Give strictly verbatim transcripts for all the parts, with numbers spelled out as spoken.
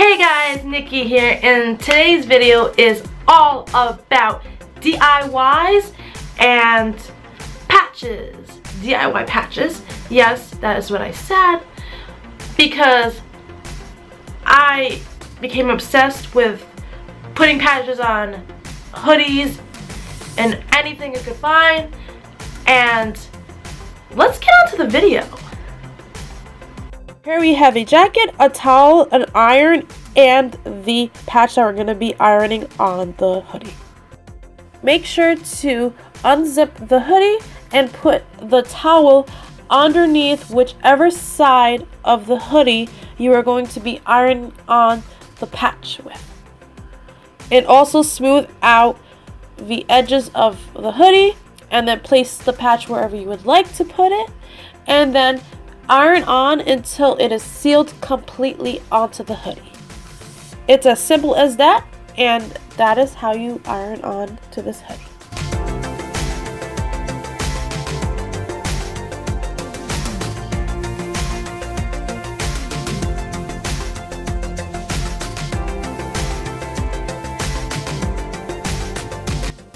Hey guys, Nikki here, and today's video is all about D I Ys and patches. D I Y patches. Yes, that is what I said, because I became obsessed with putting patches on hoodies and anything you could find. And let's get on to the video. Here we have a jacket, a towel, an iron, and the patch that we're going to be ironing on the hoodie. Make sure to unzip the hoodie and put the towel underneath whichever side of the hoodie you are going to be ironing on the patch with. And also smooth out the edges of the hoodie, and then place the patch wherever you would like to put it, and then iron on until it is sealed completely onto the hoodie. It's as simple as that, and that is how you iron on to this hoodie.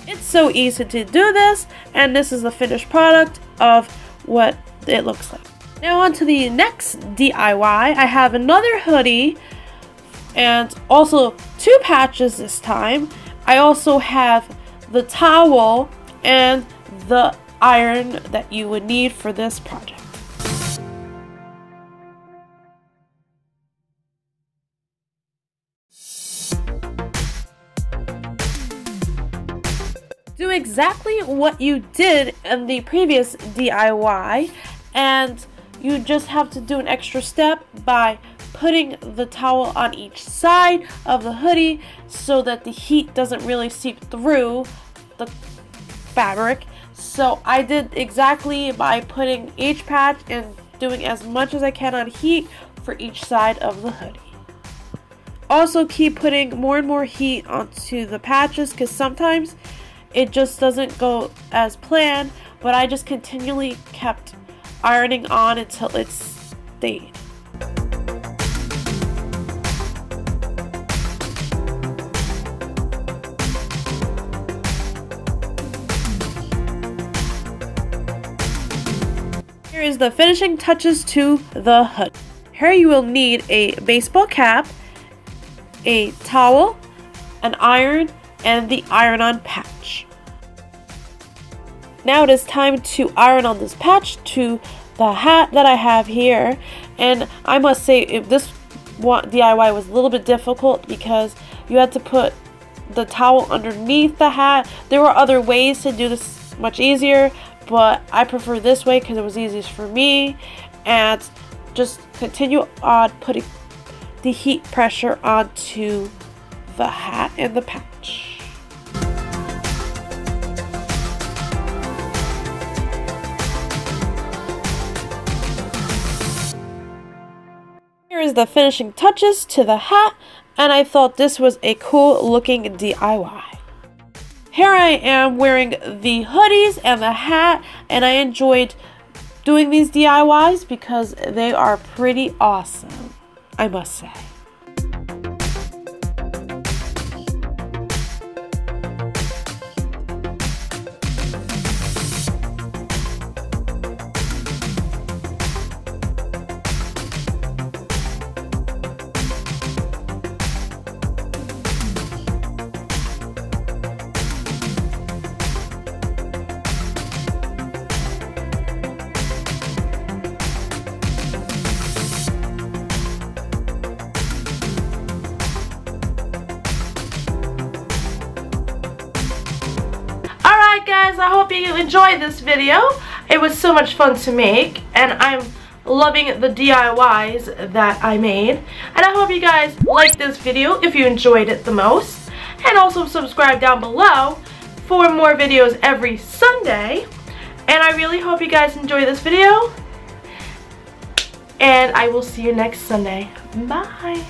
It's so easy to do this, and this is the finished product of what it looks like. Now on to the next D I Y. I have another hoodie and also two patches this time. I also have the towel and the iron that you would need for this project. Do exactly what you did in the previous D I Y, and you just have to do an extra step by putting the towel on each side of the hoodie so that the heat doesn't really seep through the fabric. So I did exactly by putting each patch and doing as much as I can on heat for each side of the hoodie. Also keep putting more and more heat onto the patches, because sometimes it just doesn't go as planned, but I just continually kept ironing on until it's stayed. Here is the finishing touches to the hood. Here you will need a baseball cap, a towel, an iron, and the iron-on patch. Now it is time to iron on this patch to the hat that I have here. And I must say, if this D I Y was a little bit difficult because you had to put the towel underneath the hat. There were other ways to do this much easier, but I prefer this way because it was easiest for me. And just continue on putting the heat pressure onto the hat and the patch. Is the finishing touches to the hat, and I thought this was a cool looking D I Y. Here I am wearing the hoodies and the hat, and I enjoyed doing these D I Ys because they are pretty awesome, I must say. Guys, I hope you enjoyed this video. It was so much fun to make, and I'm loving the D I Ys that I made, and I hope you guys liked this video if you enjoyed it the most, and also subscribe down below for more videos every Sunday. And I really hope you guys enjoy this video, and I will see you next Sunday. Bye.